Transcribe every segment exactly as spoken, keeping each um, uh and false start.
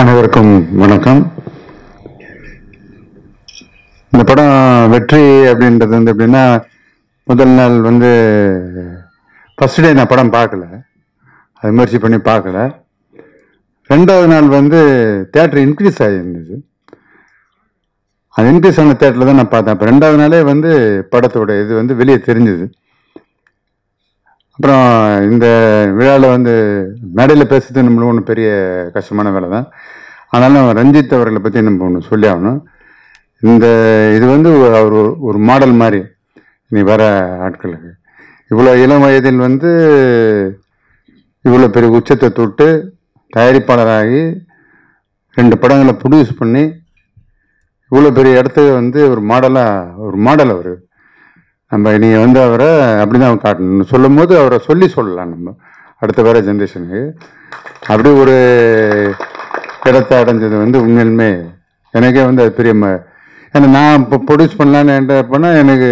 அனைவருக்கும் வணக்கம். இந்த படம் வெற்றி அப்படின்றது வந்து எப்படின்னா, முதல் நாள் வந்து ஃபஸ்ட் டே நான் படம் பார்க்கல, அது முயற்சி பண்ணி பார்க்கல. ரெண்டாவது நாள் வந்து தேட்டர் இன்க்ரீஸ் ஆகியிருந்தது, அந்த இன்க்ரீஸ் ஆன தேட்டரில் தான் நான் பார்த்தேன். அப்போ ரெண்டாவது நாளே வந்து படத்தோட இது வந்து வெளியே தெரிஞ்சுது. அப்புறம் இந்த விழாவில் வந்து மேடையில் பேசுறது நம்மளும் ஒன்றும் பெரிய கஷ்டமான வேலை தான். ஆனாலும் ரஞ்சித் அவர்களை பற்றி நம்ம ஒன்று சொல்லி ஆகணும். இந்த இது வந்து அவர் ஒரு மாடல் மாதிரி இனி வர ஆட்களுக்கு. இவ்வளோ இளம் வயதில் வந்து இவ்வளோ பெரிய உச்சத்தை தொட்டு தயாரிப்பாளராகி ரெண்டு படங்களை ப்ரொடியூஸ் பண்ணி இவ்வளோ பெரிய இடத்துல வந்து ஒரு மாடலாக ஒரு மாடல் அவர். நம்ம நீங்கள் வந்து அவரை அப்படி தான் காட்டணும்னு சொல்லும் போது அவரை சொல்லி சொல்லலாம். நம்ம அடுத்த வர ஜென்ரேஷனுக்கு அப்படி ஒரு இடத்தை அடைஞ்சது வந்து உண்மையிலுமே எனக்கே வந்து அது பெரிய. ஏன்னா நான் இப்போ ப்ரொடியூஸ் பண்ணலான்னு என்ன பண்ணால் எனக்கு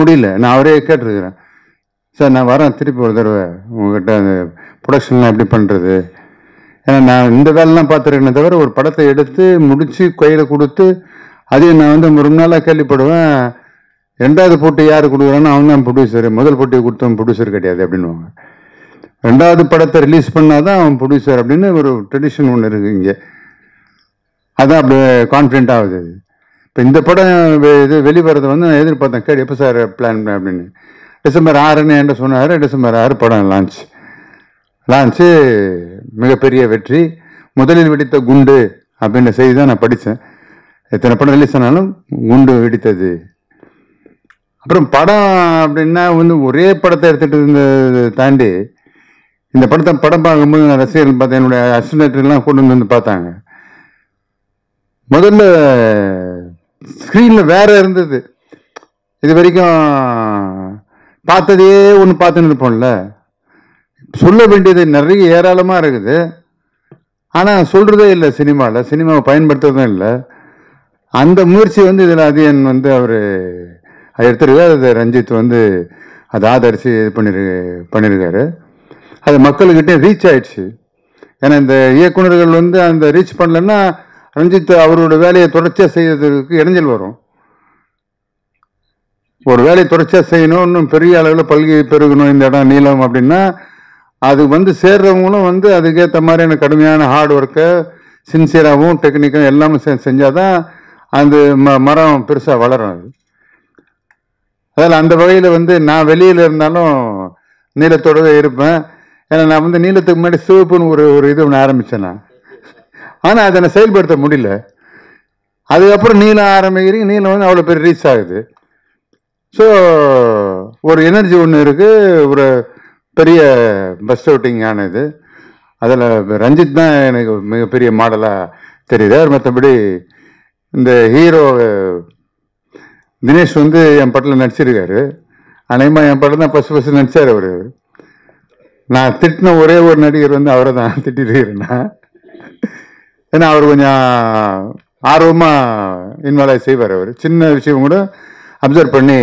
முடியல. நான் அவரே கேட்டிருக்கிறேன், சார் நான் வரேன் திருப்பி ஒரு தடவை உங்கள்கிட்ட அந்த ப்ரொடக்ஷன்லாம் எப்படி பண்ணுறது. ஏன்னா நான் இந்த வேலைலாம் பார்த்துருக்கேனே தவிர ஒரு படத்தை எடுத்து முடித்து கையில் கொடுத்து அதையும் நான் வந்து ரொம்ப நாளாக கேள்விப்படுவேன். ரெண்டாவது போட்டி யார் கொடுக்குறான்னு அவன் தான் ப்ரொடியூசர், முதல் போட்டியை கொடுத்தவன் ப்ரொடியூசர் கிடையாது அப்படின்வாங்க. ரெண்டாவது படத்தை ரிலீஸ் பண்ணால் தான் அவன் ப்ரொடியூசர் அப்படின்னு ஒரு ட்ரெடிஷன் ஒன்று இருக்குது இங்கே. அதுதான் அப்படி கான்ஃபிடென்ட் ஆகுது. இப்போ இந்த படம் இது வெளிவரது வந்து நான் எதிர்பார்த்தேன். கேடு எப்போ சார் பிளான் அப்படின்னு டிசம்பர் ஆறுன்னு என்ன சொன்னார். டிசம்பர் ஆறு படம் லான்ச் லான்ச்சு மிகப்பெரிய வெற்றி. முதலில் வெடித்த குண்டு அப்படின்ற செய்தி தான் நான் படித்தேன். எத்தனை படம் ரிலீஸ் ஆனாலும் குண்டு வெடித்தது. அப்புறம் படம் அப்படின்னா வந்து ஒரே படத்தை எடுத்துகிட்டு இருந்ததை தாண்டி இந்த படத்தை படம் பார்க்கும்போது நான் ரசிகர்கள் பார்த்தேன். என்னுடைய அசிஸ்டன்ட்லாம் கொண்டு வந்து வந்து பார்த்தாங்க. முதல்ல ஸ்க்ரீனில் வேறு இருந்தது. இது வரைக்கும் பார்த்ததே ஒன்று பார்த்துன்னு இருப்போம்ல, சொல்ல வேண்டியது நிறைய ஏராளமாக இருக்குது, ஆனால் சொல்கிறதே இல்லை சினிமாவில், சினிமாவை பயன்படுத்துறதும் இல்லை. அந்த முயற்சி வந்து இதில் அதிகன் வந்து அவர் அது எடுத்துருக்காரு. அது ரஞ்சித் வந்து அதை ஆதரித்து இது பண்ணிரு பண்ணியிருக்காரு. அது மக்கள்கிட்டே ரீச் ஆயிடுச்சு. ஏன்னா இந்த இயக்குநர்கள் வந்து அந்த ரீச் பண்ணலன்னா ரஞ்சித் அவரோட வேலையை தொடர்ச்சியாக செய்யறதுக்கு இடைஞ்சல் வரும். ஒரு வேலையை தொடர்ச்சியாக செய்யணும், இன்னும் பெரிய அளவில் பல்கி பெருகணும் இந்த இடம் நீளம் அப்படின்னா அது வந்து சேர்றவங்களும் வந்து அதுக்கேற்ற மாதிரியான கடுமையான ஹார்ட் ஒர்க்கை சின்சியராகவும் டெக்னிக்காகவும் எல்லாமே செ செஞ்சால் தான் அந்த ம மரம் பெருசாக வளரும். அது அதில் அந்த வகையில் வந்து நான் வெளியில் இருந்தாலும் நீளத்தோடவே இருப்பேன். ஏன்னா நான் வந்து நீளத்துக்கு முன்னாடி சிவப்புன்னு ஒரு ஒரு இது ஒன்று ஆரம்பித்தேன் நான், ஆனால் அதை நான் செயல்படுத்த முடியல. அதுக்கப்புறம் நீளம் ஆரம்பிக்கிறீங்க, நீளம் வந்து அவ்வளோ பேர் ரீச் ஆகுது. ஸோ ஒரு எனர்ஜி ஒன்று இருக்குது, ஒரு பெரிய பஸ் அவுட்டிங் ஆனது. அதில் ரஞ்சித் தான் எனக்கு மிகப்பெரிய மாடலாக தெரியுது. மற்றபடி இந்த ஹீரோ தினேஷ் வந்து என் படத்தில் நடிச்சிருக்காரு. அநேகமாக என் படம் தான் ஃபஸ்ட் ஃபஸ்ட்டு நடித்தார் அவர். நான் திட்டின ஒரே ஒரு நடிகர் வந்து அவரை தான் திட்டிருக்கிறேன்னா, ஏன்னா அவர் கொஞ்சம் ஆர்வமாக இன்வால்வ் ஆகி செய்வார். அவர் சின்ன விஷயம் கூட அப்சர்வ் பண்ணி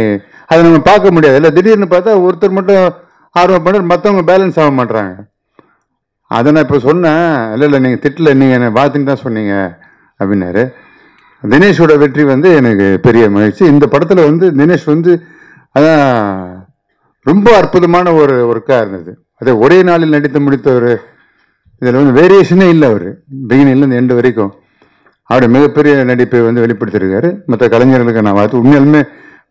அதை நம்ம பார்க்க முடியாது இல்லை. திடீர்னு பார்த்தா ஒருத்தர் மட்டும் ஆர்வம் பண்ணுறது, மற்றவங்க பேலன்ஸ் ஆக மாட்டுறாங்க. அதை நான் இப்போ சொன்னேன், இல்லை இல்லை நீங்கள் திட்டில் நீங்கள் என்னை பார்த்துன்னு தான் சொன்னீங்க அப்படின்னாரு. தினேஷோட வெற்றி வந்து எனக்கு பெரிய மகிழ்ச்சி. இந்த படத்தில் வந்து தினேஷ் வந்து அதான் ரொம்ப அற்புதமான ஒரு ஒர்க்காக இருந்தது. அதே ஒரே நாளில் நடித்து முடித்தவர். இதில் வந்து வேரியேஷனே இல்லை. அவர் பிகினிங்லேருந்து எண்டு வரைக்கும் அவருடைய மிகப்பெரிய நடிப்பை வந்து வெளிப்படுத்தியிருக்காரு. மற்ற கலைஞர்களுக்கு நான் பார்த்து உண்மையிலுமே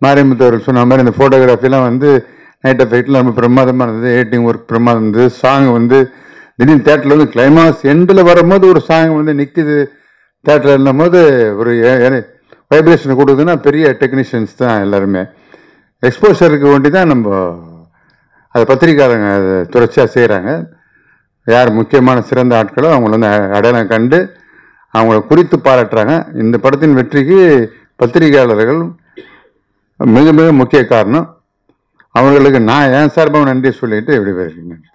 மாரிமுத்தவர் சொன்ன மாதிரி இந்த ஃபோட்டோகிராஃபிலாம் வந்து நைட் எஃபெக்ட்லாம் ரொம்ப பிரமாதமாக இருந்தது. எடிட்டிங் ஒர்க் பிரமாதம் இருந்தது. சாங் வந்து திடீர்னு தேட்டரில் வந்து கிளைமாக்ஸ் எண்டில் வரும்போது ஒரு சாங் வந்து நிற்கிது. தேட்டரில் இருந்தும் போது ஒரு வைப்ரேஷன் கொடுக்குதுன்னா பெரிய டெக்னீஷியன்ஸ் தான் எல்லாருமே. எக்ஸ்போஷருக்கு வேண்டி தான் நம்ம அதை பத்திரிக்காரங்க அதை தொடர்ச்சியாக செய்கிறாங்க. யார் முக்கியமான சிறந்த ஆட்களோ அவங்கள வந்து அடையாளம் கண்டு அவங்கள குறித்து பாராட்டுறாங்க. இந்த படத்தின் வெற்றிக்கு பத்திரிகையாளர்கள் மிக மிக முக்கிய காரணம். அவங்களுக்கு நான் என் சார்பாக நன்றி சொல்லிட்டு எப்படி பேசுகிறேன்.